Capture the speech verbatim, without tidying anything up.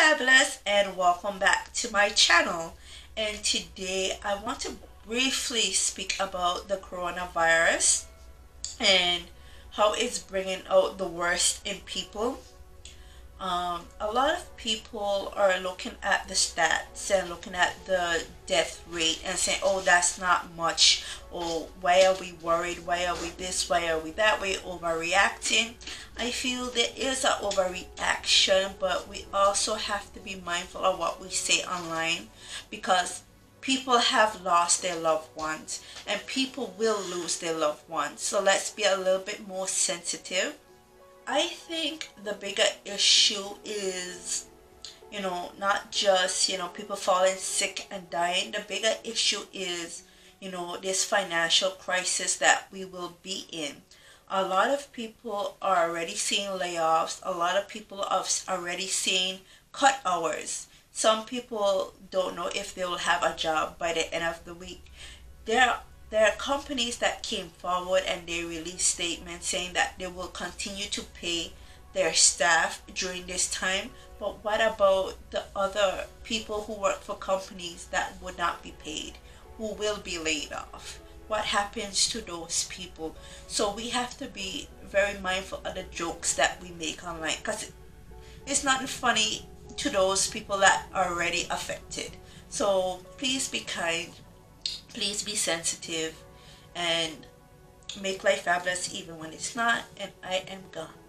Fabulous, and welcome back to my channel. And today I want to briefly speak about the coronavirus and how it's bringing out the worst in people. Um, a lot of people are looking at the stats and looking at the death rate and saying, oh, that's not much. Oh, why are we worried? Why are we this? Why are we that? We're overreacting. I feel there is an overreaction, but we also have to be mindful of what we say online, because people have lost their loved ones and people will lose their loved ones. So let's be a little bit more sensitive. I think the bigger issue is, you know, not just, you know, people falling sick and dying. The bigger issue is, you know, this financial crisis that we will be in. A lot of people are already seeing layoffs. A lot of people are already seeing cut hours. Some people don't know if they will have a job by the end of the week. There are There are companies that came forward and they released statements saying that they will continue to pay their staff during this time. But what about the other people who work for companies that would not be paid, who will be laid off? What happens to those people? So we have to be very mindful of the jokes that we make online, because it's not funny to those people that are already affected. So please be kind. Please be sensitive and make life fabulous even when it's not. And I am gone.